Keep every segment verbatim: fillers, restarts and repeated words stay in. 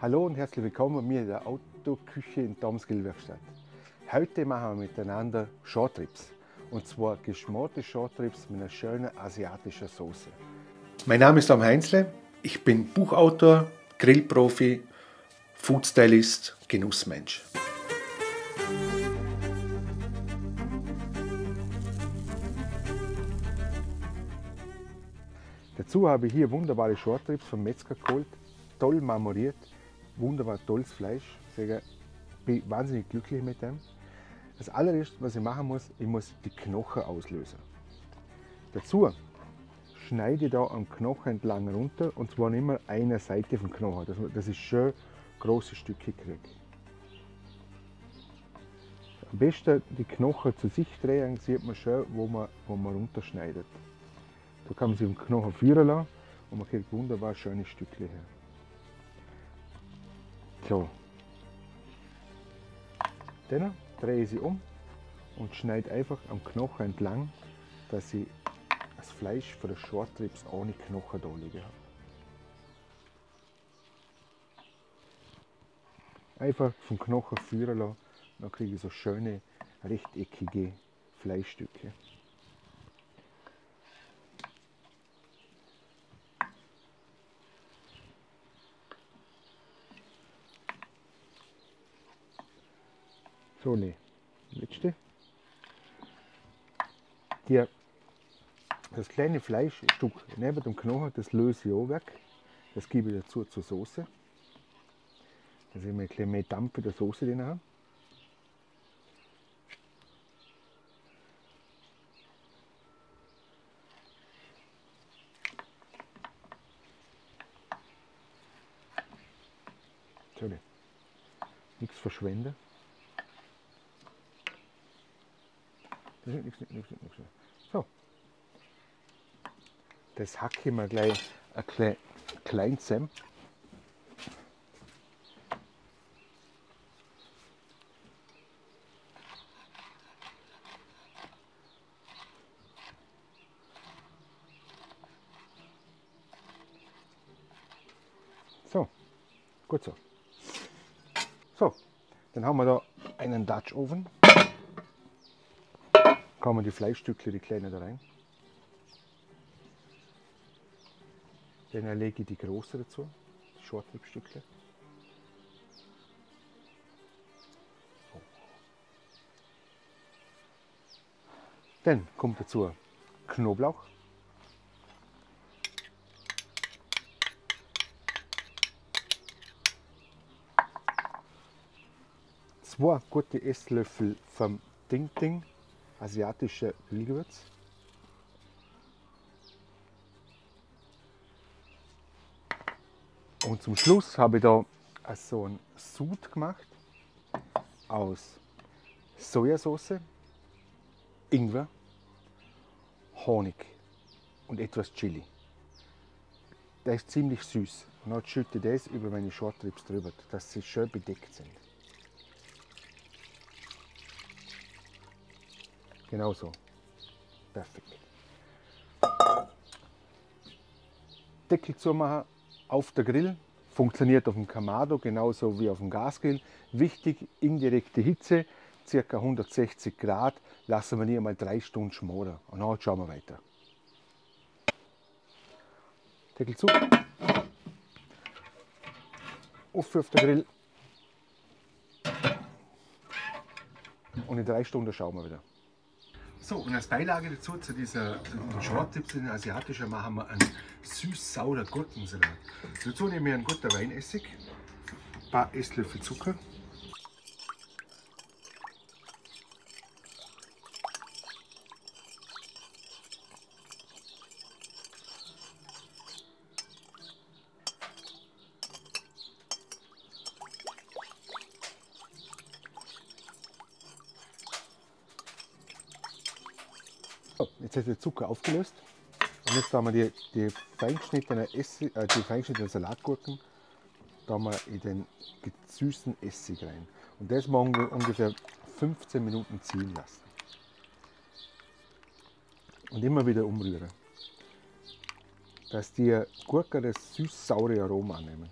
Hallo und herzlich willkommen bei mir in der Autoküche in Toms Grillwerkstatt. Heute machen wir miteinander Shortrips, und zwar geschmorte Shortrips mit einer schönen asiatischen Soße. Mein Name ist Tom Heinzle, ich bin Buchautor, Grillprofi, Foodstylist, Genussmensch. Dazu habe ich hier wunderbare Shortrips vom Metzger geholt, toll marmoriert. Wunderbar tolles Fleisch, ich bin wahnsinnig glücklich mit dem. Das allererste, was ich machen muss, ich muss die Knochen auslösen. Dazu schneide ich da am Knochen entlang runter, und zwar nicht mehr einer Seite vom Knochen, dass, dass ich schön große Stücke kriege. Am besten die Knochen zu sich drehen, sieht man schön, wo man, wo man runterschneidet. Da kann man sich den Knochen führen lassen und man kriegt wunderbar schöne Stücke her. So, dann drehe ich sie um und schneide einfach am Knochen entlang, dass ich das Fleisch für den Shortrips ohne Knochen da liegen habe. Einfach vom Knochen führen lassen, dann kriege ich so schöne rechteckige Fleischstücke. So, ne, letzte. Die, das kleine Fleischstück neben dem Knochen, das löse ich auch weg. Das gebe ich dazu zur Soße. Da sehen wir ein bisschen mehr Dampf in der Soße drin haben. So, ne. Nichts verschwenden. So, das hacke ich mir gleich ein klein, klein zusammen. So, gut so. So, dann haben wir da einen Dutch Oven. Kann man die Fleischstücke, die kleinen, da rein. Dann lege ich die großen dazu, die Shortribstücke. Dann kommt dazu Knoblauch. Zwei gute Esslöffel vom Ding-Ding. Asiatische Grillgewürz. Und zum Schluss habe ich da so einen Sud gemacht aus Sojasauce, Ingwer, Honig und etwas Chili. Der ist ziemlich süß. Und dann schütte ich das über meine Shortrips drüber, dass sie schön bedeckt sind. Genau so. Perfekt. Deckel zu machen auf der Grill. Funktioniert auf dem Kamado genauso wie auf dem Gasgrill. Wichtig, indirekte Hitze, ca. hundertsechzig Grad. Lassen wir hier mal drei Stunden schmoren. Und dann schauen wir weiter. Deckel zu. Auf auf der Grill. Und in drei Stunden schauen wir wieder. So, und als Beilage dazu, zu dieser Shortrips in asiatischer, machen wir einen süß-sauren Gurkensalat. Dazu nehme ich einen guten Weinessig, ein paar Esslöffel Zucker, jetzt hat der Zucker aufgelöst, und jetzt haben wir die, die feingeschnittenen äh, feingeschnittene Salatgurken da mal in den süßen Essig rein, und das machen wir ungefähr fünfzehn Minuten ziehen lassen und immer wieder umrühren, dass die Gurken das süß-saure Aroma annehmen.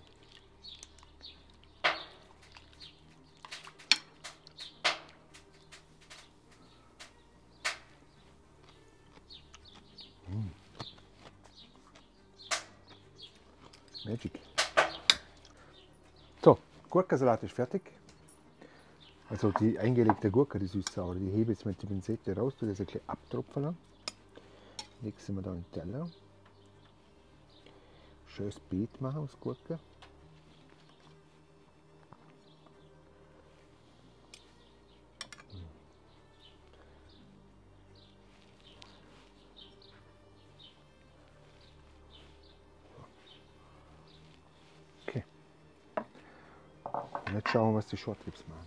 Magic. So, Gurkensalat ist fertig. Also die eingelegte Gurke, die süß-saure, die hebe ich jetzt mit der Pinzette raus, tue das ein bisschen abtropfen. Nächstes Mal da einen Teller. Schönes Beet machen aus Gurke. Okay. Und jetzt schauen wir, was die Shortrips machen.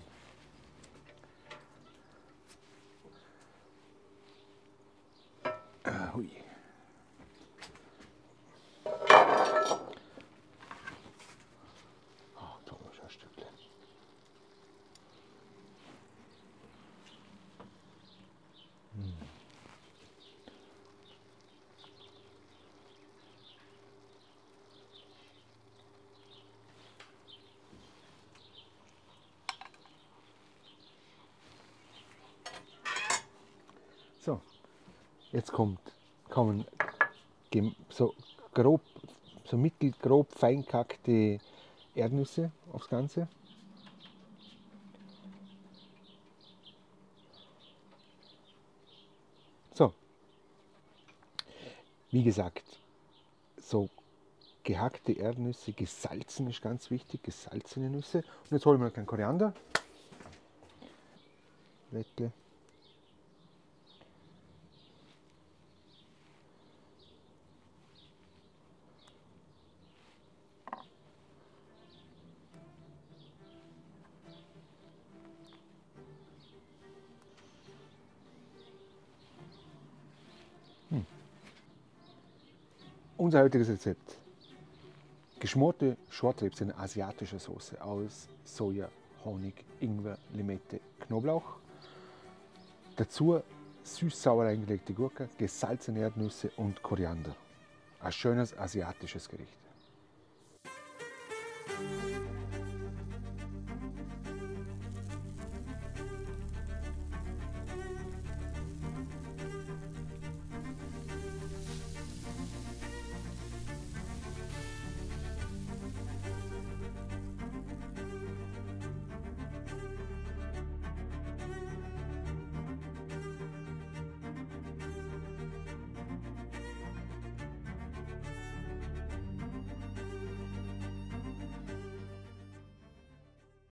So, jetzt kommt, kommen so grob, so mittelgrob feinkackte Erdnüsse aufs Ganze. So, wie gesagt, so gehackte Erdnüsse, gesalzen ist ganz wichtig, gesalzene Nüsse. Und jetzt holen wir noch einen Koriander. Blättle. Unser heutiges Rezept. Geschmorte Shortribs in asiatischer Soße aus Soja, Honig, Ingwer, Limette, Knoblauch. Dazu süß-sauer eingelegte Gurke, gesalzene Erdnüsse und Koriander. Ein schönes asiatisches Gericht.